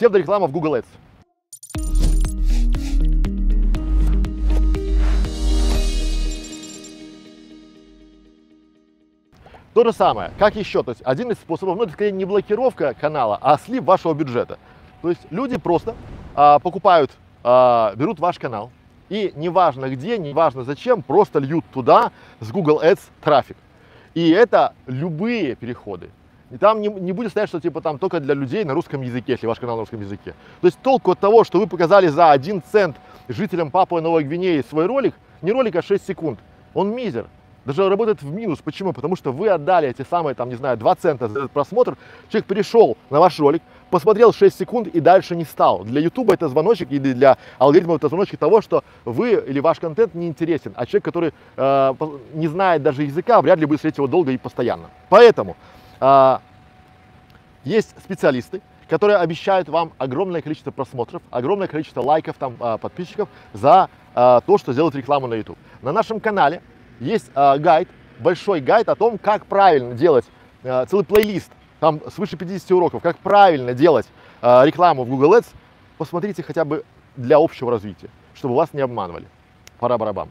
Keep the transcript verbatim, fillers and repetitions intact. Псевдореклама в Google Ads. То же самое, как еще, то есть один из способов, ну это скорее не блокировка канала, а слив вашего бюджета. То есть люди просто а, покупают, а, берут ваш канал и неважно где, неважно зачем, просто льют туда с Google Ads трафик. И это любые переходы. И там не, не будет стоять, что типа там только для людей на русском языке, если ваш канал на русском языке. То есть толку от того, что вы показали за один цент жителям Папуа Новой Гвинеи свой ролик, не ролик, а шесть секунд, он мизер. Даже работает в минус. Почему? Потому что вы отдали эти самые, там, не знаю, два цента за этот просмотр. Человек перешел на ваш ролик, посмотрел шесть секунд и дальше не стал. Для YouTube это звоночек, и для алгоритма это звоночек того, что вы или ваш контент не интересен. А человек, который э, не знает даже языка, вряд ли будет смотреть его долго и постоянно. Поэтому э, есть специалисты, которые обещают вам огромное количество просмотров, огромное количество лайков, там, э, подписчиков за э, то, что делают рекламу на YouTube. На нашем канале есть э, гайд, большой гайд о том, как правильно делать, э, целый плейлист, там свыше пятидесяти уроков, как правильно делать э, рекламу в Google Ads. Посмотрите хотя бы для общего развития, чтобы вас не обманывали. Пора барабам.